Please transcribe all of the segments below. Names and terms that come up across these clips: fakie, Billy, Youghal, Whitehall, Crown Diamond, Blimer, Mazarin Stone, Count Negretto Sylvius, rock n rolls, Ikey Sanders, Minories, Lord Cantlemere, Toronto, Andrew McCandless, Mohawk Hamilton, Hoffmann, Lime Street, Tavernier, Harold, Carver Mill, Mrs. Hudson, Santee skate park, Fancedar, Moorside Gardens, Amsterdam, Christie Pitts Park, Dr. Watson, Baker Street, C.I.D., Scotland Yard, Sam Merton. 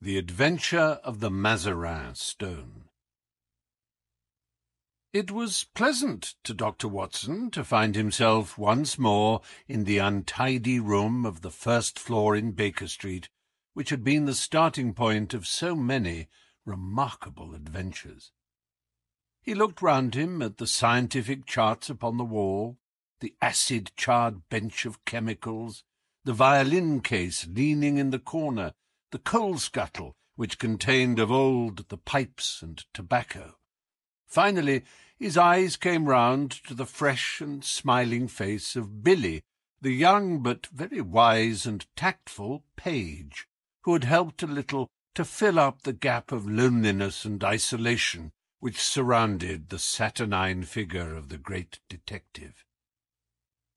The Adventure of the Mazarin Stone. It was pleasant to Dr. Watson to find himself once more in the untidy room of the first floor in Baker Street, which had been the starting point of so many remarkable adventures. He looked round him at the scientific charts upon the wall, the acid-charred bench of chemicals, the violin case leaning in the corner, the coal-scuttle, which contained of old the pipes and tobacco. Finally, his eyes came round to the fresh and smiling face of Billy, the young but very wise and tactful page, who had helped a little to fill up the gap of loneliness and isolation which surrounded the saturnine figure of the great detective.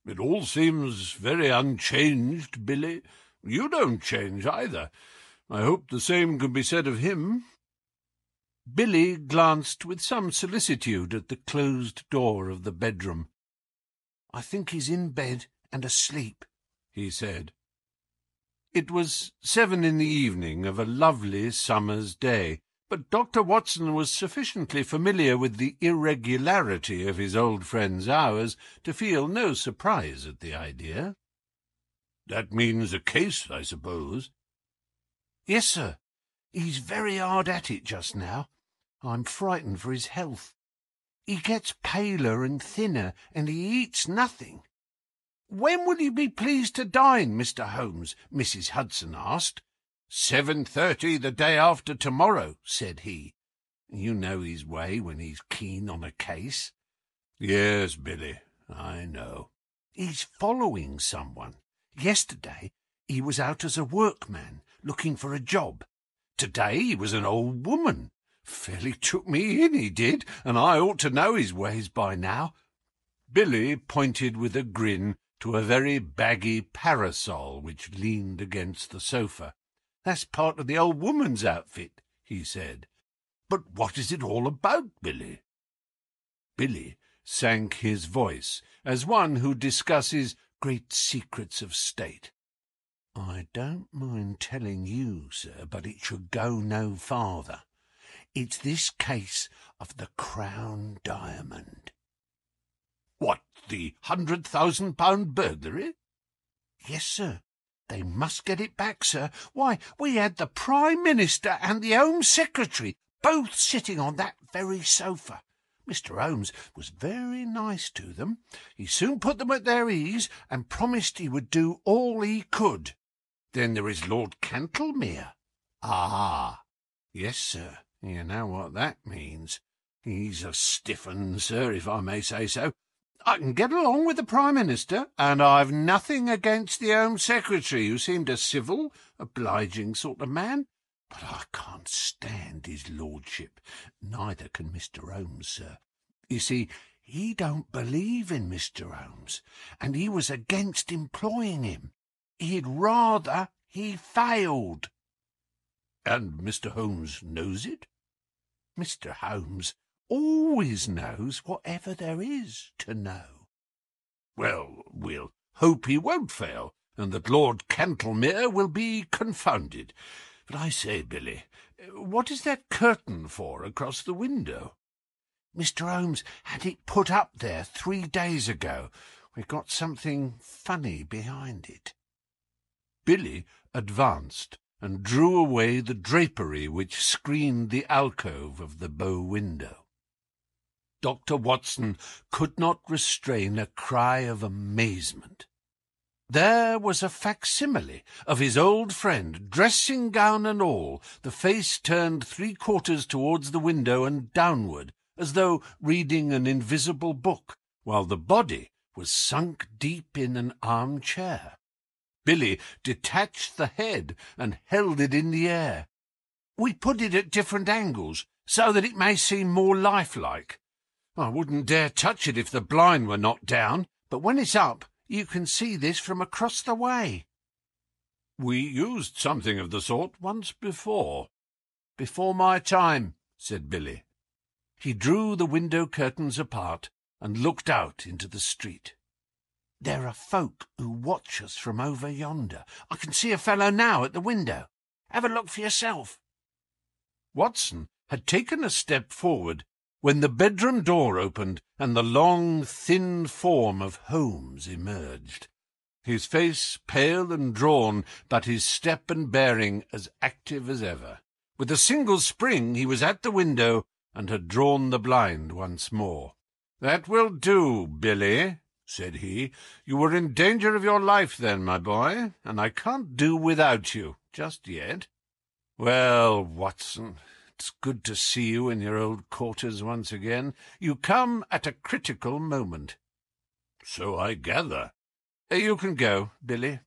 "It all seems very unchanged, Billy. You don't change either. I hope the same can be said of him." Billy glanced with some solicitude at the closed door of the bedroom. "I think he's in bed and asleep," he said. It was 7 in the evening of a lovely summer's day, but Dr. Watson was sufficiently familiar with the irregularity of his old friend's hours to feel no surprise at the idea. "That means a case, I suppose?" "Yes, sir. He's very hard at it just now. I'm frightened for his health. He gets paler and thinner, and he eats nothing." "When will you be pleased to dine, Mr. Holmes?" Mrs. Hudson asked. "7:30 the day after tomorrow," said he. You know his way when he's keen on a case. "Yes, Billy, I know." "He's following someone. Yesterday he was out as a workman, looking for a job. Today he was an old woman. Fairly took me in, he did, and I ought to know his ways by now." Billy pointed with a grin to a very baggy parasol which leaned against the sofa. "That's part of the old woman's outfit," he said. "But what is it all about, Billy?" Billy sank his voice, as one who discusses great secrets of state. "I don't mind telling you, sir, but it should go no farther. It's this case of the Crown Diamond." "What, the £100,000 burglary?" "Yes, sir. They must get it back, sir. Why, we had the Prime Minister and the Home Secretary both sitting on that very sofa. Mr. Holmes was very nice to them. He soon put them at their ease and promised he would do all he could. Then there is Lord Cantlemere." "Ah, yes, sir. You know what that means. He's a stiff un, sir, if I may say so. I can get along with the Prime Minister, and I've nothing against the Home Secretary, who seemed a civil, obliging sort of man. But I can't stand his lordship. Neither can Mr. Holmes, sir. You see, he don't believe in Mr. Holmes, and he was against employing him. He'd rather he failed." "And Mr. Holmes knows it?" "Mr. Holmes always knows whatever there is to know." "Well, we'll hope he won't fail, and that Lord Cantlemere will be confounded. But I say, Billy, what is that curtain for across the window?" "Mr. Holmes had it put up there 3 days ago. We've got something funny behind it." Billy advanced and drew away the drapery which screened the alcove of the bow window. Dr. Watson could not restrain a cry of amazement. There was a facsimile of his old friend, dressing gown and all, the face turned 3/4 towards the window and downward, as though reading an invisible book, while the body was sunk deep in an armchair. Billy detached the head and held it in the air. "We put it at different angles, so that it may seem more lifelike. I wouldn't dare touch it if the blind were not down, but when it's up, you can see this from across the way." "We used something of the sort once before." "Before my time," said Billy. He drew the window curtains apart and looked out into the street. "There are folk who watch us from over yonder. I can see a fellow now at the window. Have a look for yourself." Watson had taken a step forward when the bedroom door opened and the long, thin form of Holmes emerged, his face pale and drawn, but his step and bearing as active as ever. With a single spring he was at the window and had drawn the blind once more. "That will do, Billy," said he. "You were in danger of your life then, my boy, and I can't do without you just yet. Well, Watson, it's good to see you in your old quarters once again. You come at a critical moment." "So I gather." "You can go, Billy."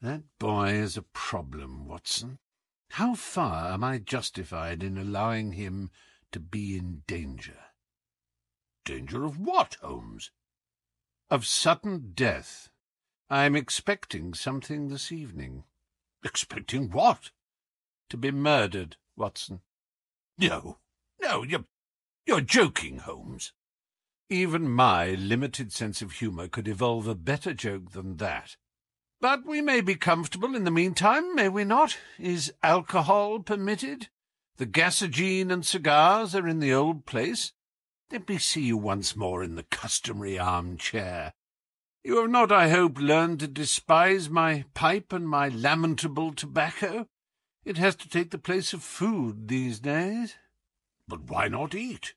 "That boy is a problem, Watson. How far am I justified in allowing him to be in danger?" "Danger of what, Holmes?" "Of sudden death. I am expecting something this evening." "Expecting what?" "To be murdered, Watson." No, you're joking, Holmes." Even my limited sense of humour could evolve a better joke than that. "But we may be comfortable in the meantime, may we not? Is alcohol permitted? The gasogene and cigars are in the old place. Let me see you once more in the customary armchair. You have not, I hope, learned to despise my pipe and my lamentable tobacco. It has to take the place of food these days." "But why not eat?"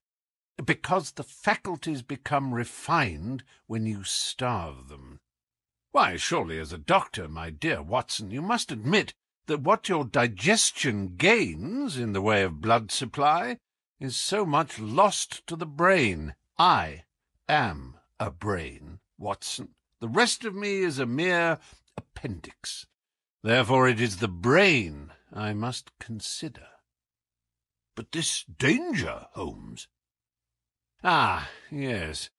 "Because the faculties become refined when you starve them." "Why, surely, as a doctor, my dear Watson, you must admit that what your digestion gains in the way of blood supply is so much lost to the brain. I am a brain, Watson. The rest of me is a mere appendix. Therefore it is the brain I must consider." "But this danger, Holmes?" "Ah, yes.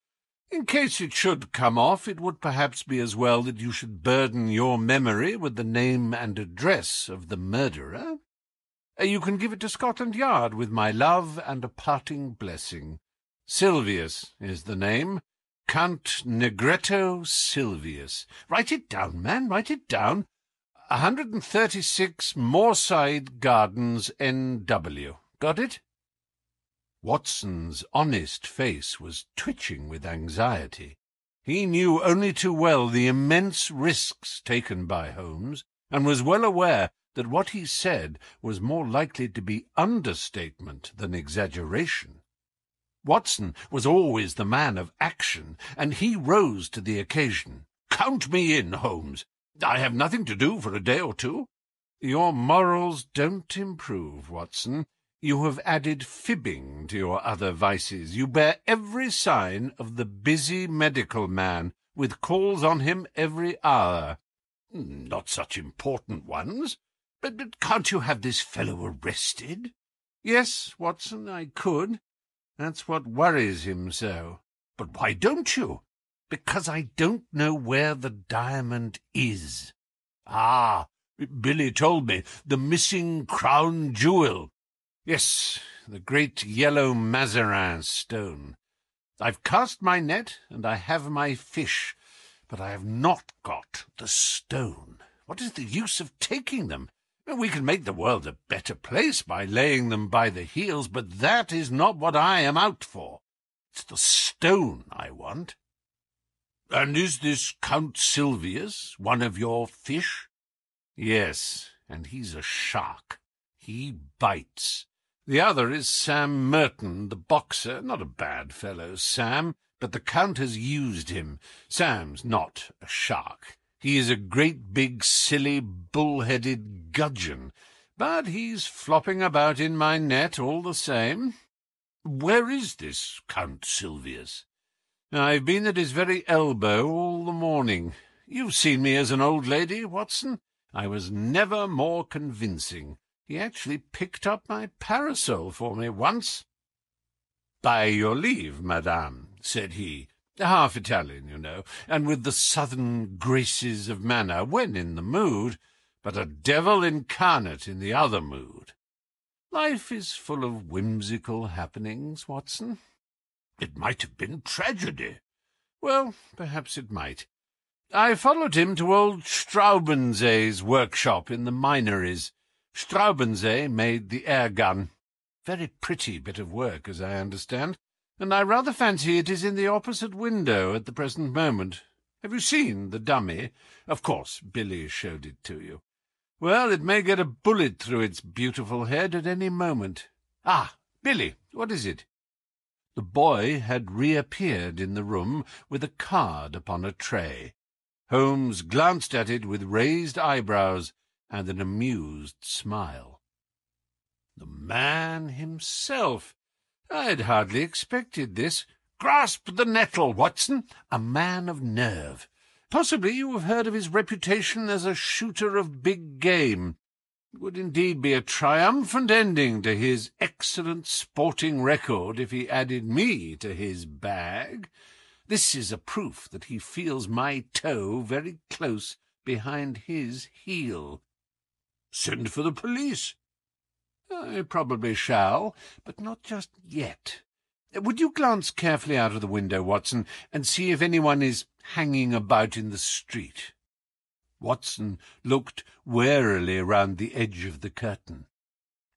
In case it should come off, it would perhaps be as well that you should burden your memory with the name and address of the murderer. You can give it to Scotland Yard with my love and a parting blessing. Sylvius is the name. Count Negretto Sylvius. Write it down, man, write it down. 136 Moorside Gardens, N.W. Got it?" Watson's honest face was twitching with anxiety. He knew only too well the immense risks taken by Holmes, and was well aware that what he said was more likely to be understatement than exaggeration. Watson was always the man of action, and he rose to the occasion. "Count me in, Holmes. I have nothing to do for a day or two." "Your morals don't improve, Watson. You have added fibbing to your other vices. You bear every sign of the busy medical man, with calls on him every hour." "Not such important ones. But can't you have this fellow arrested?" "Yes, Watson, I could. That's what worries him so." "But why don't you?" "Because I don't know where the diamond is." "Ah, Billy told me. The missing crown jewel." "Yes, the great yellow Mazarin stone. I've cast my net, and I have my fish, but I have not got the stone. What is the use of taking them? We can make the world a better place by laying them by the heels, but that is not what I am out for. It's the stone I want." "And is this Count Sylvius one of your fish?" "Yes, and he's a shark. He bites. The other is Sam Merton, the boxer. Not a bad fellow, Sam, but the Count has used him. Sam's not a shark. He is a great big silly bull-headed gudgeon, but he's flopping about in my net all the same." "Where is this Count Sylvius?" "I've been at his very elbow all the morning. You've seen me as an old lady, Watson. I was never more convincing. He actually picked up my parasol for me once." "By your leave, madame," said he, half Italian, you know, and with the southern graces of manner when in the mood, but a devil incarnate in the other mood. Life is full of whimsical happenings, Watson." "It might have been tragedy." "Well, perhaps it might. I followed him to old Straubensee's workshop in the Minories. Straubensee made the air gun. Very pretty bit of work, as I understand, and I rather fancy it is in the opposite window at the present moment. Have you seen the dummy? Of course, Billy showed it to you. Well, it may get a bullet through its beautiful head at any moment. Ah, Billy, what is it? The boy had reappeared in the room with a card upon a tray. Holmes glanced at it with raised eyebrows and an amused smile. The man himself! I had hardly expected this. Grasp the nettle, Watson! A man of nerve. Possibly you have heard of his reputation as a shooter of big game. It would indeed be a triumphant ending to his excellent sporting record if he added me to his bag. This is a proof that he feels my toe very close behind his heel. Send for the police. I probably shall, but not just yet. Would you glance carefully out of the window, Watson, and see if anyone is hanging about in the street? Watson looked warily round the edge of the curtain.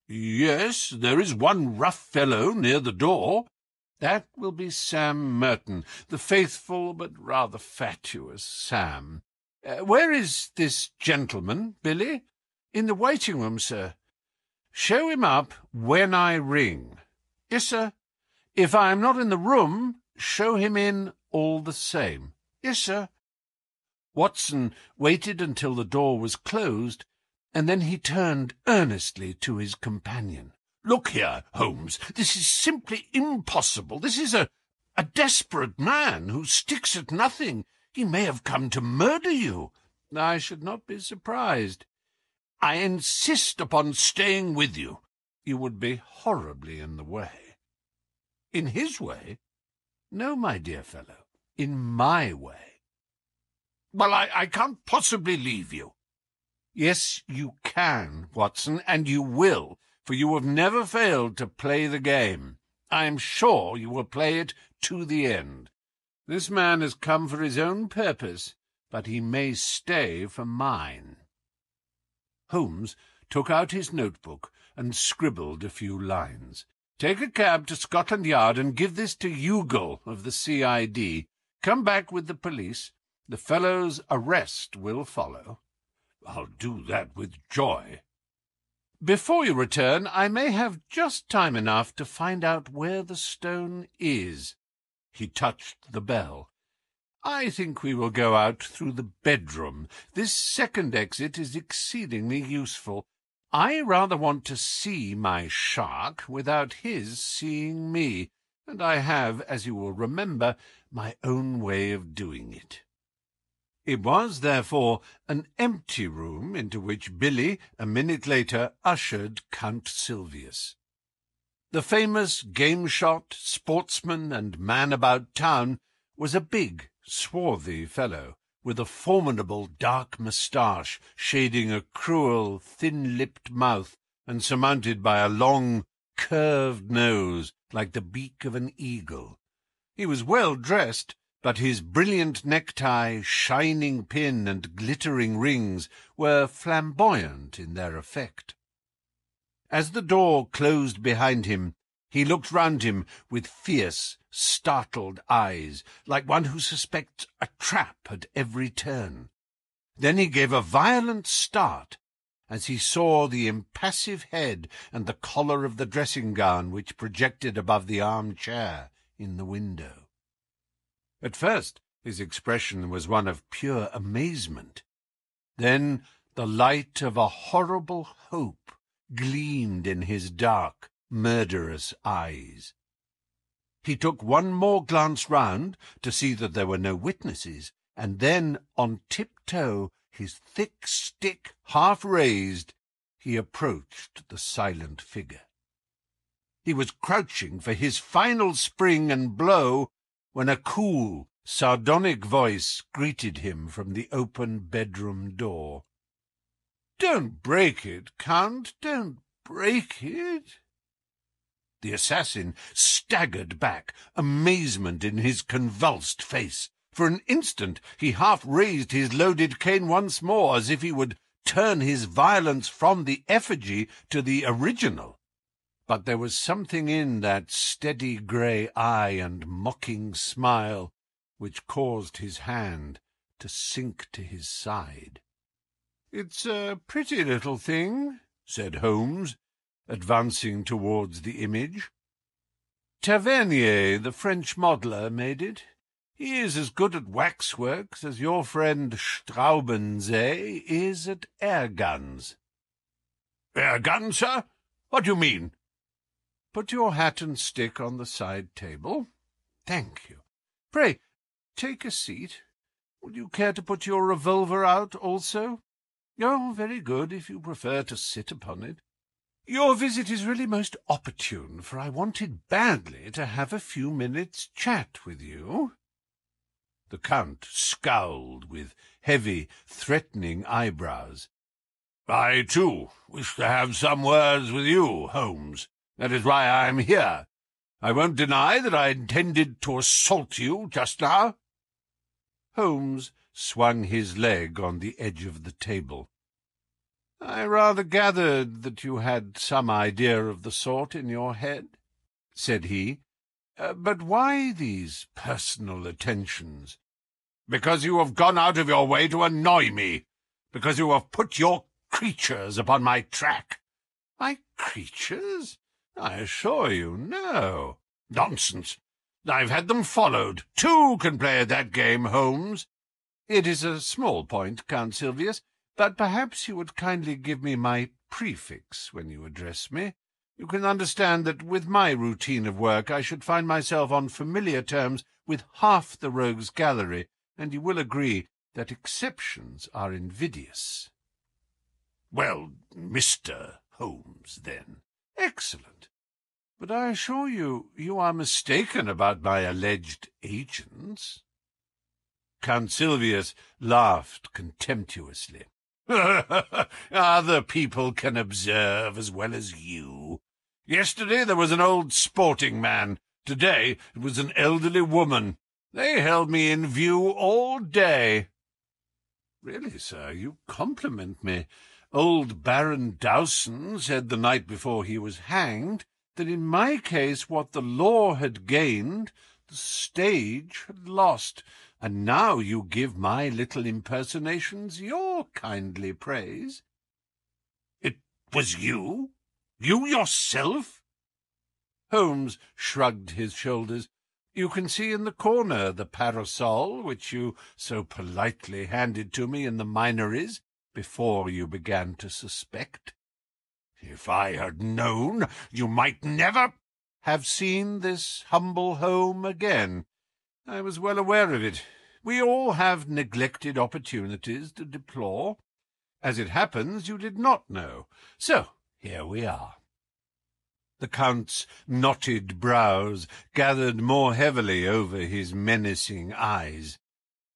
Yes, there is one rough fellow near the door. That will be Sam Merton, the faithful but rather fatuous Sam. Where is this gentleman, Billy? In the waiting-room, sir. Show him up when I ring. Yes, sir. If I am not in the room, show him in all the same. Yes, sir. Watson waited until the door was closed, and then he turned earnestly to his companion. Look here, Holmes, this is simply impossible. This is a desperate man who sticks at nothing. He may have come to murder you. I should not be surprised. I insist upon staying with you. You would be horribly in the way. In his way? No, my dear fellow, in my way. Well, I can't possibly leave you. Yes, you can, Watson, and you will, for you have never failed to play the game. I am sure you will play it to the end. This man has come for his own purpose, but he may stay for mine. Holmes took out his notebook and scribbled a few lines. Take a cab to Scotland Yard and give this to Youghal of the C.I.D. Come back with the police. The fellow's arrest will follow. I'll do that with joy. Before you return, I may have just time enough to find out where the stone is. He touched the bell. I think we will go out through the bedroom. This second exit is exceedingly useful. I rather want to see my shark without his seeing me, and I have, as you will remember, my own way of doing it. It was, therefore, an empty room into which Billy, a minute later, ushered Count Sylvius. The famous game-shot, sportsman, and man about town was a big, swarthy fellow, with a formidable dark moustache shading a cruel, thin-lipped mouth and surmounted by a long, curved nose like the beak of an eagle. He was well dressed, but his brilliant necktie, shining pin, and glittering rings were flamboyant in their effect. As the door closed behind him, he looked round him with fierce, startled eyes, like one who suspects a trap at every turn. Then he gave a violent start as he saw the impassive head and the collar of the dressing-gown which projected above the armchair in the window. At first his expression was one of pure amazement. Then the light of a horrible hope gleamed in his dark, murderous eyes. He took one more glance round to see that there were no witnesses, and then, on tiptoe, his thick stick half raised, he approached the silent figure. He was crouching for his final spring and blow when a cool, sardonic voice greeted him from the open bedroom door. "Don't break it, Count, don't break it." The assassin staggered back, amazement in his convulsed face. For an instant he half raised his loaded cane once more, as if he would turn his violence from the effigy to the original, but there was something in that steady grey eye and mocking smile which caused his hand to sink to his side. "It's a pretty little thing," said Holmes, advancing towards the image. "Tavernier, the French modeller, made it. He is as good at waxworks as your friend Straubensee is at air-guns." "Air-guns, sir? What do you mean?" "Put your hat and stick on the side table. Thank you. Pray, take a seat. Would you care to put your revolver out also? Oh, very good, if you prefer to sit upon it. Your visit is really most opportune, for I wanted badly to have a few minutes' chat with you." The Count scowled with heavy, threatening eyebrows. "I, too, wish to have some words with you, Holmes. That is why I am here. I won't deny that I intended to assault you just now." Holmes swung his leg on the edge of the table. "I rather gathered that you had some idea of the sort in your head," said he. "But why these personal attentions?" "Because you have gone out of your way to annoy me. Because you have put your creatures upon my track." "My creatures? I assure you, no." "Nonsense. I've had them followed. Two can play at that game, Holmes." "It is a small point, Count Sylvius, but perhaps you would kindly give me my prefix when you address me. You can understand that with my routine of work I should find myself on familiar terms with half the rogues' gallery, and you will agree that exceptions are invidious." "Well, Mr. Holmes, then." "Excellent. But I assure you, you are mistaken about my alleged agents." Count Sylvius laughed contemptuously. "Other people can observe as well as you. Yesterday there was an old sporting man. Today it was an elderly woman. They held me in view all day." "Really, sir, you compliment me. Old Baron Dowson said the night before he was hanged that in my case what the law had gained, the stage had lost, and now you give my little impersonations your kindly praise." "It was you? You yourself?" Holmes shrugged his shoulders. "You can see in the corner the parasol which you so politely handed to me in the Minories before you began to suspect." "If I had known, you might never have seen this humble home again." "I was well aware of it. We all have neglected opportunities to deplore. As it happens, you did not know. So here we are." The Count's knotted brows gathered more heavily over his menacing eyes.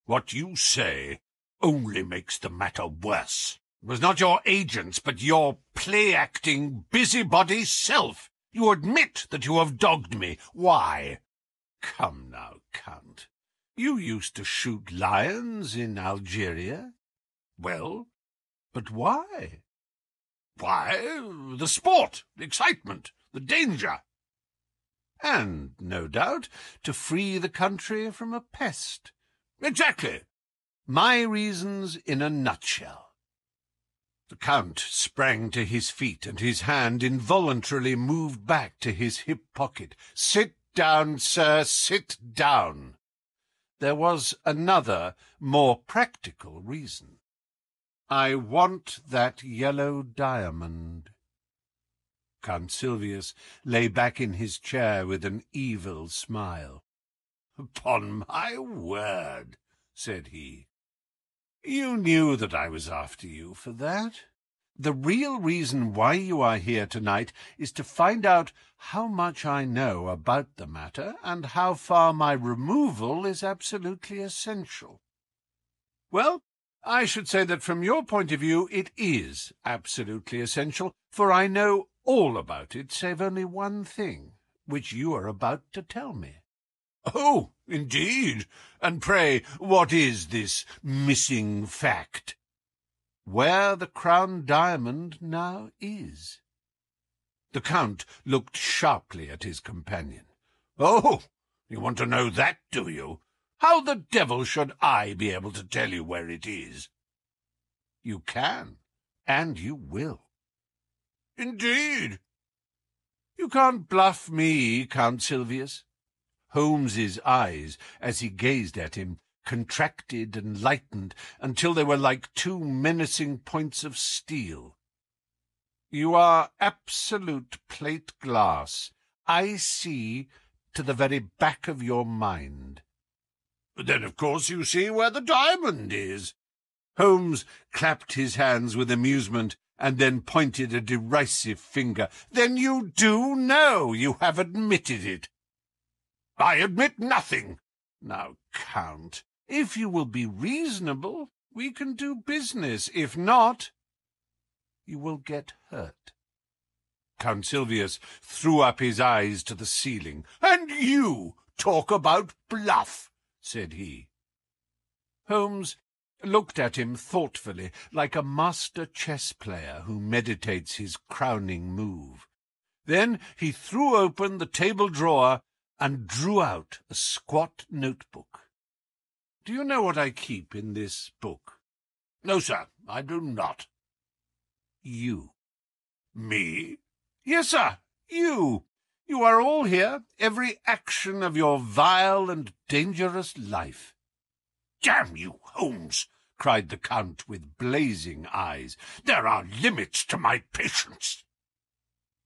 "What you say only makes the matter worse. It was not your agents, but your play-acting, busybody self. You admit that you have dogged me. Why?" "Come now, Count. You used to shoot lions in Algeria." "Well, but why?" "Why, the sport, the excitement, the danger." "And, no doubt, to free the country from a pest." "Exactly." "My reasons in a nutshell." The Count sprang to his feet, and his hand involuntarily moved back to his hip pocket. "Sit down, sir, sit down." There was another, more practical reason. "I want that yellow diamond." Count Sylvius lay back in his chair with an evil smile. "Upon my word," said he. "You knew that I was after you for that. The real reason why you are here tonight is to find out how much I know about the matter and how far my removal is absolutely essential." "Well, I should say that from your point of view it is absolutely essential, for I know all about it save only one thing, which you are about to tell me." "Oh, indeed! And pray, what is this missing fact?" where the Crown Diamond now is. The Count looked sharply at his companion. "Oh, you want to know that, do you? How the devil should I be able to tell you where it is?" "You can, and you will." "Indeed?" "You can't bluff me, Count Sylvius." Holmes's eyes, as he gazed at him, contracted and lightened until they were like two menacing points of steel. "You are absolute plate glass. I see to the very back of your mind." "Then, of course, you see where the diamond is." Holmes clapped his hands with amusement and then pointed a derisive finger. "Then you do know. You have admitted it." "I admit nothing." "Now, Count, if you will be reasonable, we can do business. If not, you will get hurt." Count Sylvius threw up his eyes to the ceiling. "And you talk about bluff," said he. Holmes looked at him thoughtfully, like a master chess-player who meditates his crowning move. Then he threw open the table drawer and drew out a squat notebook. "Do you know what I keep in this book?" "No, sir, I do not." "You." "Me?" "Yes, sir, you. You are all here, every action of your vile and dangerous life." "Damn you, Holmes!" cried the Count with blazing eyes. "There are limits to my patience."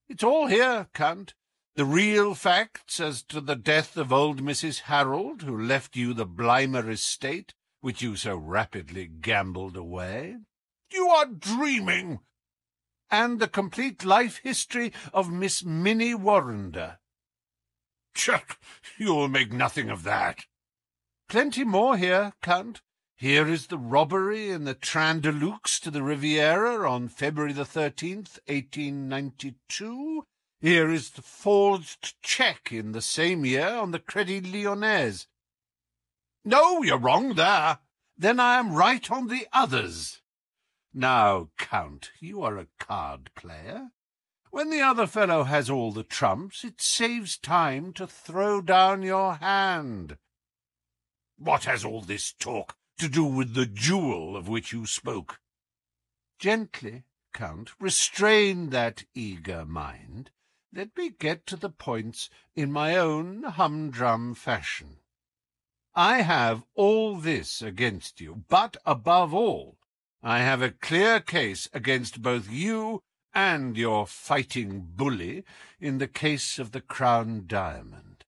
"It's all here, Count. The real facts as to the death of old Mrs. Harold, who left you the Blimer estate, which you so rapidly gambled away." "You are dreaming!" "And the complete life history of Miss Minnie Warrender." "Chuck, you'll make nothing of that." "Plenty more here, Count. Here is the robbery in the Train de Luxe to the Riviera on February 13, 1892. Here is the forged cheque in the same year on the Crédit Lyonnais." "No, you're wrong there." "Then I am right on the others." "Now, Count, you are a card player. When the other fellow has all the trumps, it saves time to throw down your hand." "What has all this talk to do with the jewel of which you spoke?" "Gently, Count, restrain that eager mind. Let me get to the points in my own humdrum fashion. I have all this against you, but above all, I have a clear case against both you and your fighting bully in the case of the Crown Diamond."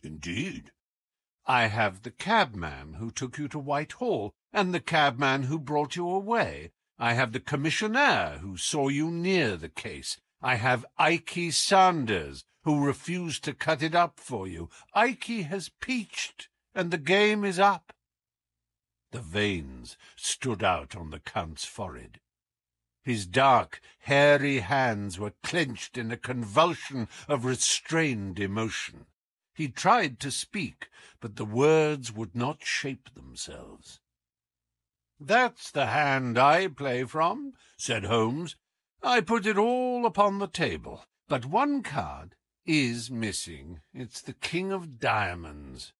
"Indeed?" "I have the cabman who took you to Whitehall, and the cabman who brought you away. I have the commissionaire who saw you near the case. I have Ikey Sanders, who refused to cut it up for you. Ikey has peached, and the game is up." The veins stood out on the Count's forehead. His dark, hairy hands were clenched in a convulsion of restrained emotion. He tried to speak, but the words would not shape themselves. "That's the hand I play from," said Holmes. "I put it all upon the table, but one card is missing. It's the King of Diamonds.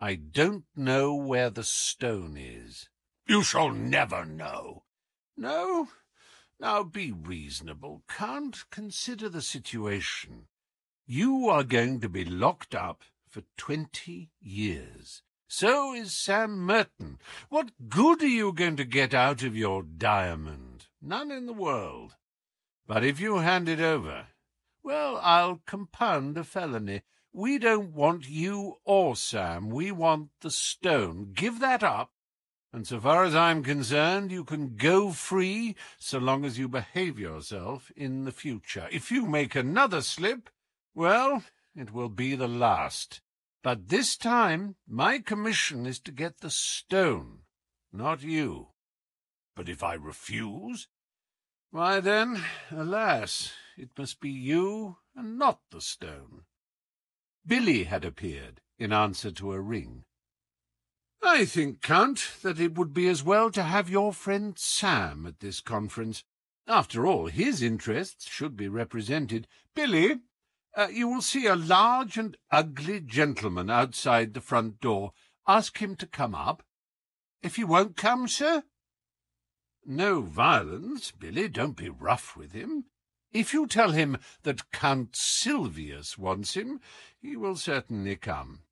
I don't know where the stone is." "You shall never know." "No? Now be reasonable, Count. Consider the situation. You are going to be locked up for 20 years. So is Sam Merton. What good are you going to get out of your diamond? None in the world. But if you hand it over, well, I'll compound a felony. We don't want you or Sam. We want the stone. Give that up, and so far as I'm concerned, you can go free so long as you behave yourself in the future. If you make another slip, well, it will be the last. But this time my commission is to get the stone, not you." "But if I refuse?" "Why then, alas, it must be you and not the stone." Billy had appeared in answer to a ring. "I think, Count, that it would be as well to have your friend Sam at this conference. After all, his interests should be represented. Billy, you will see a large and ugly gentleman outside the front door. Ask him to come up. If he won't come, sir?" "No violence, Billy. Don't be rough with him. If you tell him that Count Sylvius wants him, he will certainly come."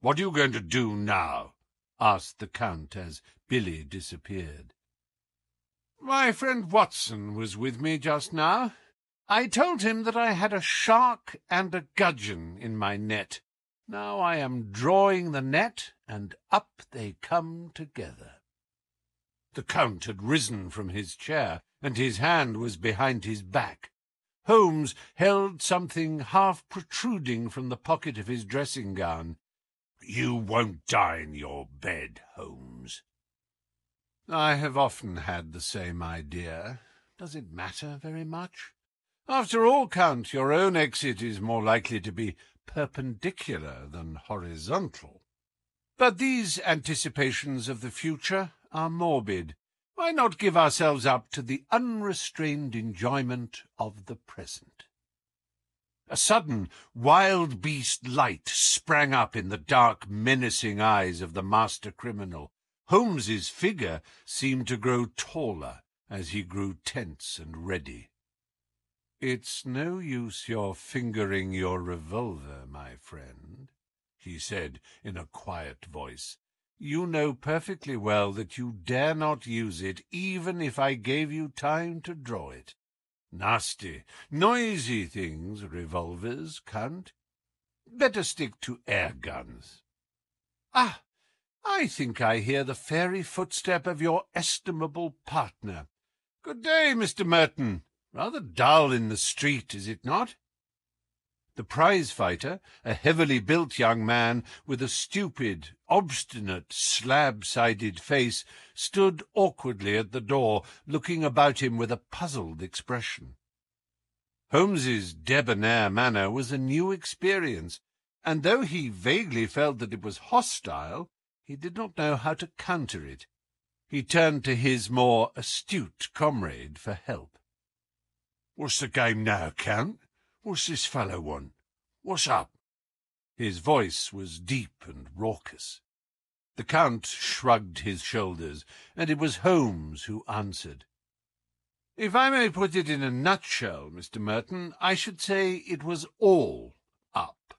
"What are you going to do now?" asked the Count as Billy disappeared. "My friend Watson was with me just now. I told him that I had a shark and a gudgeon in my net. Now I am drawing the net, and up they come together." The Count had risen from his chair, and his hand was behind his back. Holmes held something half protruding from the pocket of his dressing-gown. "You won't die in your bed, Holmes." "I have often had the same idea. Does it matter very much? After all, Count, your own exit is more likely to be perpendicular than horizontal. But these anticipations of the future are morbid. Why not give ourselves up to the unrestrained enjoyment of the present?" A sudden wild beast light sprang up in the dark, menacing eyes of the master criminal. Holmes's figure seemed to grow taller as he grew tense and ready. "It's no use your fingering your revolver, my friend," he said in a quiet voice. "You know perfectly well that you dare not use it, even if I gave you time to draw it. Nasty, noisy things, revolvers, Count. Better stick to air guns. Ah, I think I hear the fairy footstep of your estimable partner. Good day, Mr. Merton. Rather dull in the street, is it not?" The prize-fighter, a heavily built young man with a stupid, obstinate, slab-sided face, stood awkwardly at the door, looking about him with a puzzled expression. Holmes's debonair manner was a new experience, and though he vaguely felt that it was hostile, he did not know how to counter it. He turned to his more astute comrade for help. "What's the game now, Count? What's this fellow want? What's up?" His voice was deep and raucous. The Count shrugged his shoulders, and it was Holmes who answered. "If I may put it in a nutshell, Mr. Merton, I should say it was all up."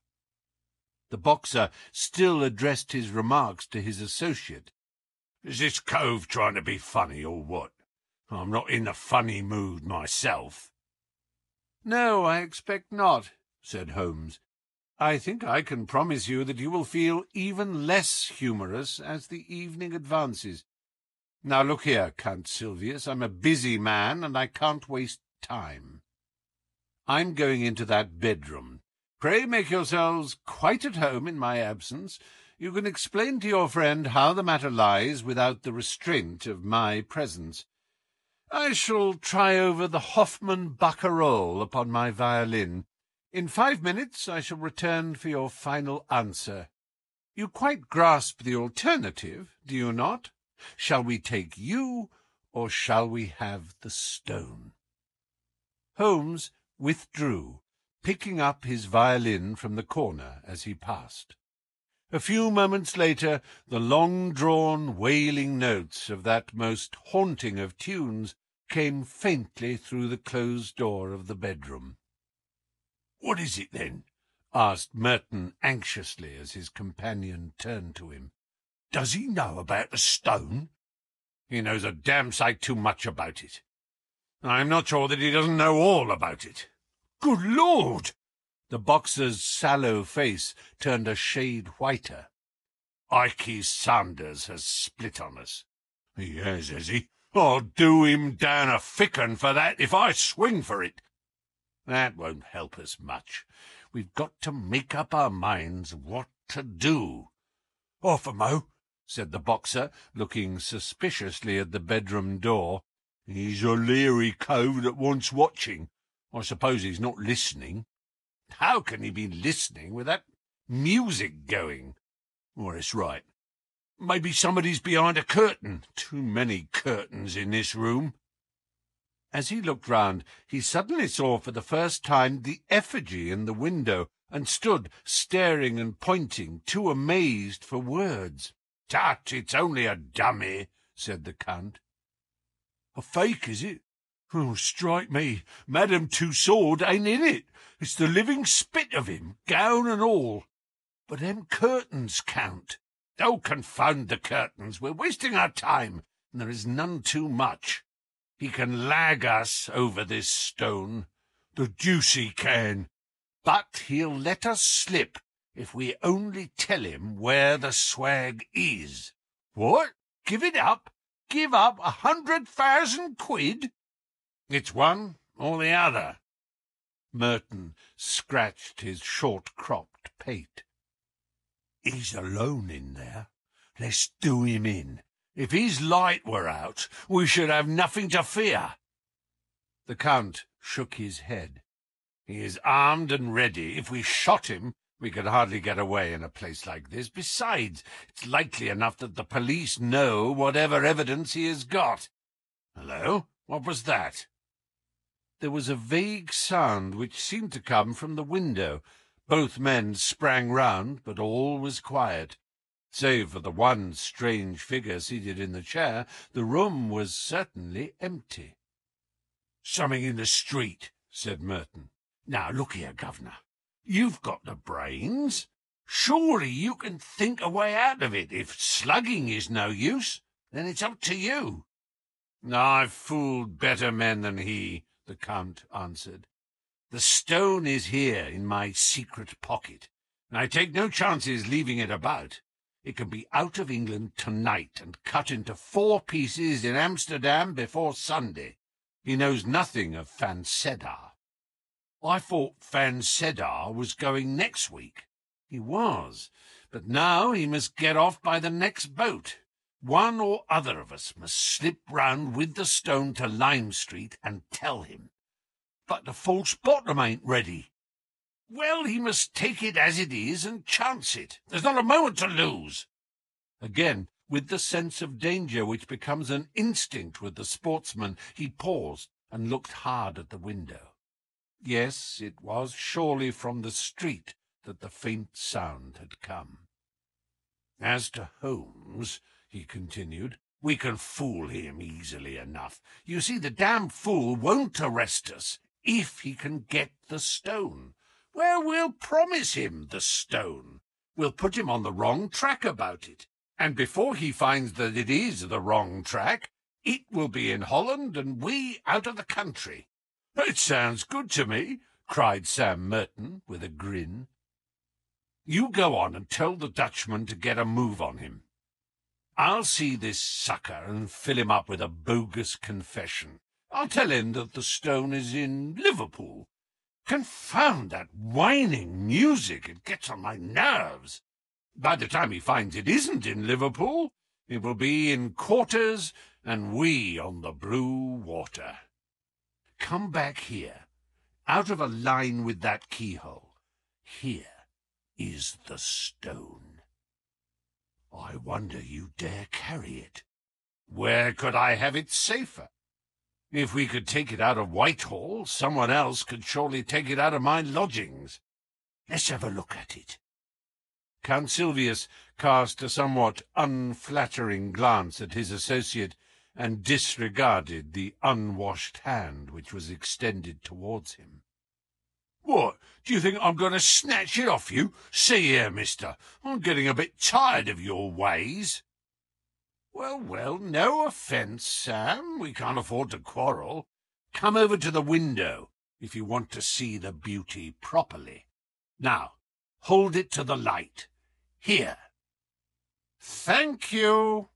The boxer still addressed his remarks to his associate. "Is this cove trying to be funny or what? I'm not in a funny mood myself." "No, I expect not," said Holmes. "I think I can promise you that you will feel even less humorous as the evening advances. Now look here, Count Sylvius, I'm a busy man, and I can't waste time. I'm going into that bedroom. Pray make yourselves quite at home in my absence. You can explain to your friend how the matter lies without the restraint of my presence. I shall try over the Hoffmann Barcarolle upon my violin. In 5 minutes I shall return for your final answer. You quite grasp the alternative, do you not? Shall we take you, or shall we have the stone?" Holmes withdrew, picking up his violin from the corner as he passed. A few moments later the long-drawn, wailing notes of that most haunting of tunes came faintly through the closed door of the bedroom. "What is it, then?" asked Merton anxiously as his companion turned to him. "Does he know about the stone?" "He knows a damn sight too much about it. I am not sure that he doesn't know all about it." "Good Lord!" The boxer's sallow face turned a shade whiter. "Ikey Sanders has split on us." "He has he? I'll do him down a thick 'un for that if I swing for it." "That won't help us much. We've got to make up our minds what to do." "Half a mo," said the boxer, looking suspiciously at the bedroom door. "He's a leery cove that wants watching. I suppose he's not listening." "How can he be listening with that music going?" "Well, it's right. Maybe somebody's behind a curtain. Too many curtains in this room." As he looked round, he suddenly saw for the first time the effigy in the window, and stood staring and pointing, too amazed for words. "Tut, it's only a dummy," said the Count. "A fake, is it? Oh, strike me, Madame Tussaud ain't in it. It's the living spit of him, gown and all. But them curtains, Count." "Oh, confound the curtains! We're wasting our time, and there is none too much. He can lag us over this stone. The deuce he can! But he'll let us slip if we only tell him where the swag is." "What? Give it up? Give up 100,000 quid? "It's one or the other." Merton scratched his short-cropped pate. "He's alone in there. Let's do him in. If his light were out, we should have nothing to fear." The Count shook his head. "He is armed and ready. If we shot him, we could hardly get away in a place like this. Besides, it's likely enough that the police know whatever evidence he has got. Hello, what was that?" There was a vague sound which seemed to come from the window. Both men sprang round, but all was quiet. Save for the one strange figure seated in the chair, the room was certainly empty. "Something in the street," said Merton. "Now, look here, Governor. You've got the brains. Surely you can think a way out of it. If slugging is no use, then it's up to you." "I've fooled better men than he," the Count answered. "The stone is here in my secret pocket, and I take no chances leaving it about. It can be out of England tonight and cut into 4 pieces in Amsterdam before Sunday. He knows nothing of Fancedar. I thought Fancedar was going next week. He was, but now he must get off by the next boat. One or other of us must slip round with the stone to Lime Street and tell him. But the false bottom ain't ready. Well, he must take it as it is and chance it. There's not a moment to lose." Again, with the sense of danger which becomes an instinct with the sportsman, he paused and looked hard at the window. Yes, it was surely from the street that the faint sound had come. "As to Holmes," he continued, "we can fool him easily enough. You see, the damned fool won't arrest us if he can get the stone. Well, we'll promise him the stone. We'll put him on the wrong track about it, and before he finds that it is the wrong track, it will be in Holland and we out of the country." "It sounds good to me," cried Sam Merton with a grin. "You go on and tell the Dutchman to get a move on him. I'll see this sucker and fill him up with a bogus confession. I'll tell him that the stone is in Liverpool. Confound that whining music, it gets on my nerves. By the time he finds it isn't in Liverpool, it will be in quarters and we on the blue water. Come back here, out of a line with that keyhole. Here is the stone. I wonder you dare carry it. Where could I have it safer? If we could take it out of Whitehall, someone else could surely take it out of my lodgings. Let's have a look at it." Count Sylvius cast a somewhat unflattering glance at his associate and disregarded the unwashed hand which was extended towards him. "What, do you think I'm going to snatch it off you? See here, mister, I'm getting a bit tired of your ways." "Well, well, no offence, Sam. We can't afford to quarrel. Come over to the window if you want to see the beauty properly. Now, hold it to the light. Here. Thank you."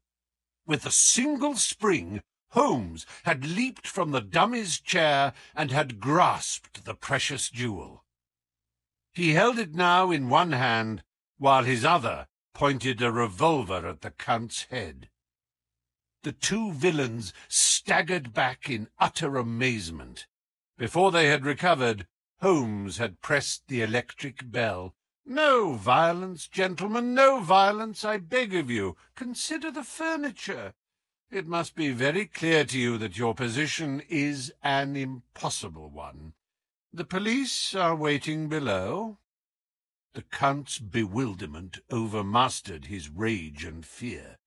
With a single spring, Holmes had leaped from the dummy's chair and had grasped the precious jewel. He held it now in one hand, while his other pointed a revolver at the Count's head. The two villains staggered back in utter amazement. Before they had recovered, Holmes had pressed the electric bell, "No violence, gentlemen, no violence, I beg of you. Consider the furniture. It must be very clear to you that your position is an impossible one. The police are waiting below." The Count's bewilderment overmastered his rage and fear.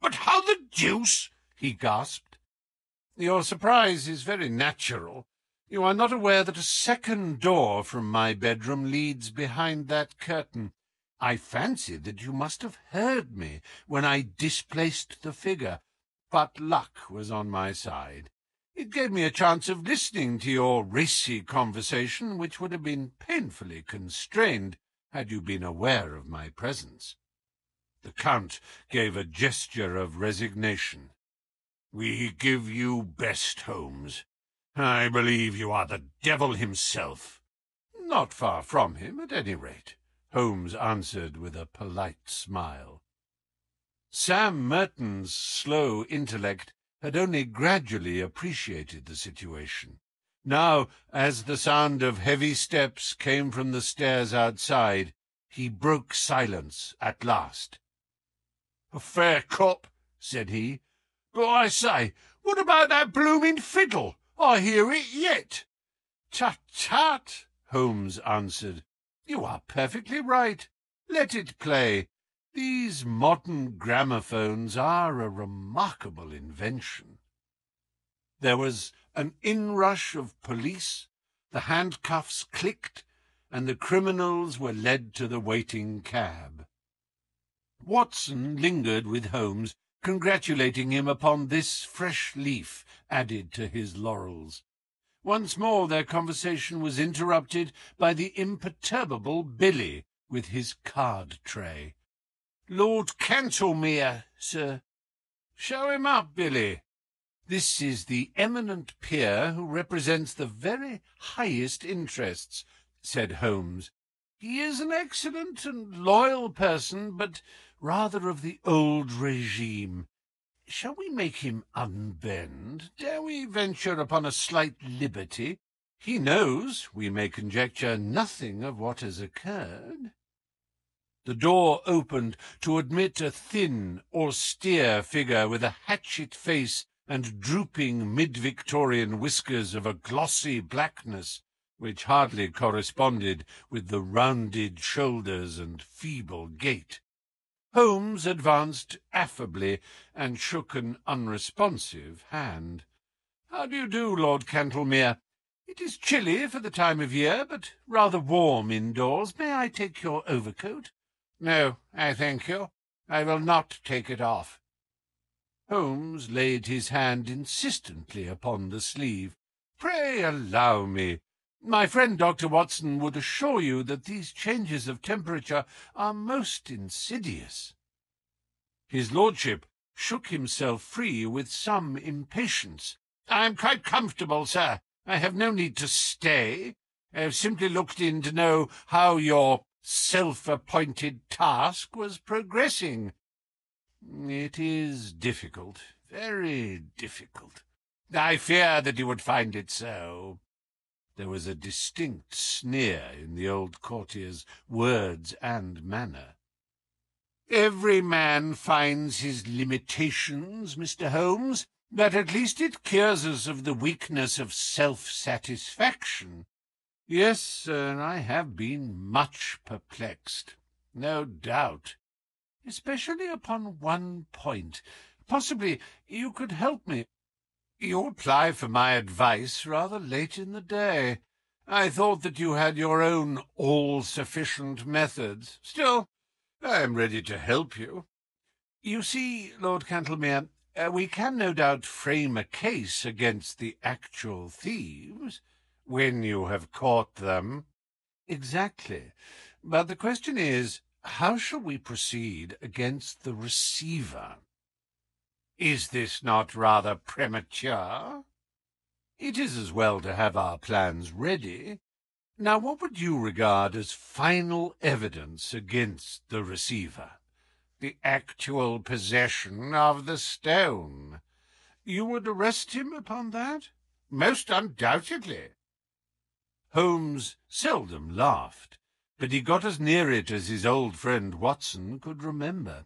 "But how the deuce?" he gasped. "Your surprise is very natural. You are not aware that a second door from my bedroom leads behind that curtain. I fancied that you must have heard me when I displaced the figure, but luck was on my side. It gave me a chance of listening to your racy conversation, which would have been painfully constrained had you been aware of my presence." The Count gave a gesture of resignation. "We give you best, Holmes. I believe you are the devil himself." "Not far from him, at any rate," Holmes answered with a polite smile. Sam Merton's slow intellect had only gradually appreciated the situation. Now, as the sound of heavy steps came from the stairs outside, he broke silence at last. "A fair cop," said he. "But I say, what about that bloomin' fiddle? I hear it yet." "Tut-tut," Holmes answered. "You are perfectly right. Let it play. These modern gramophones are a remarkable invention." There was an inrush of police, the handcuffs clicked, and the criminals were led to the waiting cab. Watson lingered with Holmes, congratulating him upon this fresh leaf added to his laurels. Once more their conversation was interrupted by the imperturbable Billy with his card tray. "Lord Cantlemere, sir." "Show him up, Billy. This is the eminent peer who represents the very highest interests," said Holmes. "He is an excellent and loyal person, but rather of the old regime. Shall we make him unbend? Dare we venture upon a slight liberty? He knows, we may conjecture, nothing of what has occurred." The door opened to admit a thin, austere figure with a hatchet face and drooping mid-Victorian whiskers of a glossy blackness, which hardly corresponded with the rounded shoulders and feeble gait. Holmes advanced affably and shook an unresponsive hand. "How do you do, Lord Cantlemere? It is chilly for the time of year, but rather warm indoors. May I take your overcoat?" "No, I thank you. I will not take it off." Holmes laid his hand insistently upon the sleeve. "Pray allow me. My friend Dr. Watson would assure you that these changes of temperature are most insidious." His lordship shook himself free with some impatience. "I am quite comfortable, sir. I have no need to stay. I have simply looked in to know how your self-appointed task was progressing." "It is difficult, very difficult." "I fear that you would find it so." There was a distinct sneer in the old courtier's words and manner. "Every man finds his limitations, Mr. Holmes, but at least it cures us of the weakness of self-satisfaction. Yes, sir, I have been much perplexed, no doubt, especially upon one point. Possibly you could help me. You apply for my advice rather late in the day. I thought that you had your own all-sufficient methods. Still, I am ready to help you. You see, Lord Cantlemere, we can no doubt frame a case against the actual thieves— "When you have caught them." "Exactly. But the question is, how shall we proceed against the receiver?" "Is this not rather premature?" "It is as well to have our plans ready. Now, what would you regard as final evidence against the receiver?" "The actual possession of the stone." "You would arrest him upon that?" "Most undoubtedly." Holmes seldom laughed, but he got as near it as his old friend Watson could remember.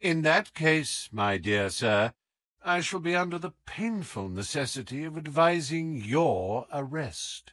"In that case, my dear sir, I shall be under the painful necessity of advising your arrest."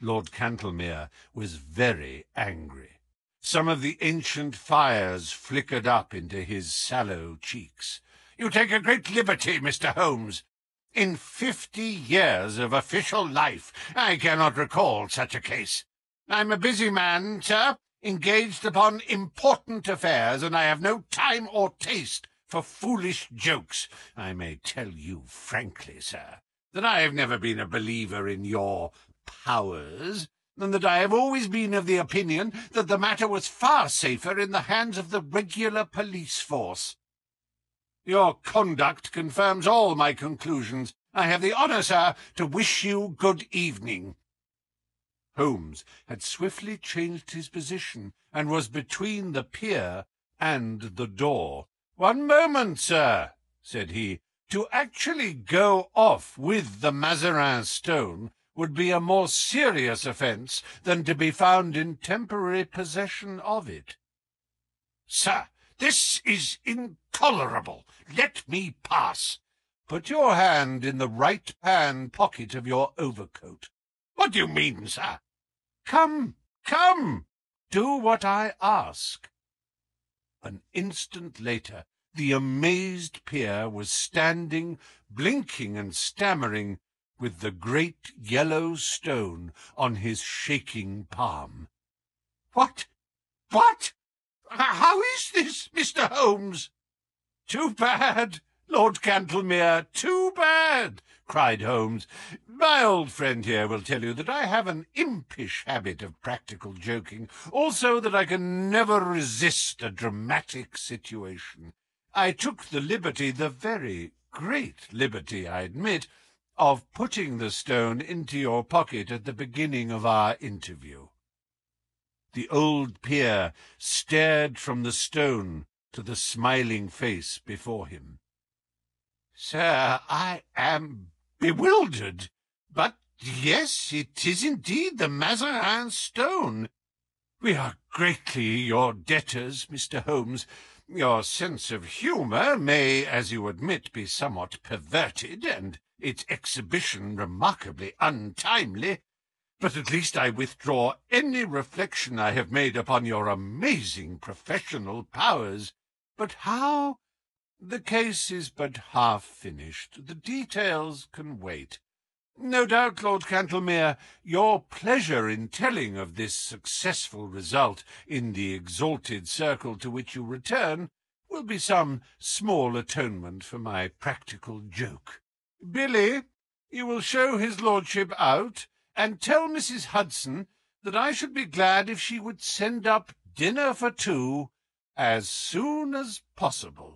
Lord Cantlemere was very angry. Some of the ancient fires flickered up into his sallow cheeks. "You take a great liberty, Mr. Holmes. In 50 years of official life I cannot recall such a case. I'm a busy man, sir, engaged upon important affairs, and I have no time or taste for foolish jokes. I may tell you frankly, sir, that I have never been a believer in your powers, and that I have always been of the opinion that the matter was far safer in the hands of the regular police force. Your conduct confirms all my conclusions. I have the honour, sir, to wish you good evening." Holmes had swiftly changed his position, and was between the pier and the door. "One moment, sir," said he. "To actually go off with the Mazarin Stone would be a more serious offence than to be found in temporary possession of it." "Sir, this is intolerable. Let me pass." "Put your hand in the right-hand pocket of your overcoat." "What do you mean, sir?" "Come, come! Do what I ask." An instant later the amazed peer was standing, blinking and stammering, with the great yellow stone on his shaking palm. What? How is this, Mr. Holmes?" "Too bad, Lord Cantlemere, too bad!" cried Holmes. "My old friend here will tell you that I have an impish habit of practical joking, also that I can never resist a dramatic situation. I took the liberty, the very great liberty, I admit, of putting the stone into your pocket at the beginning of our interview." The old peer stared from the stone to the smiling face before him. "Sir, I am bewildered. But yes, it is indeed the Mazarin Stone. We are greatly your debtors, Mr. Holmes. Your sense of humour may, as you admit, be somewhat perverted, and its exhibition remarkably untimely, but at least I withdraw any reflection I have made upon your amazing professional powers. But how? The case is but half finished. The details can wait. No doubt, Lord Cantlemere, your pleasure in telling of this successful result in the exalted circle to which you return will be some small atonement for my practical joke. Billy, you will show his lordship out, and tell Mrs. Hudson that I should be glad if she would send up dinner for two as soon as possible."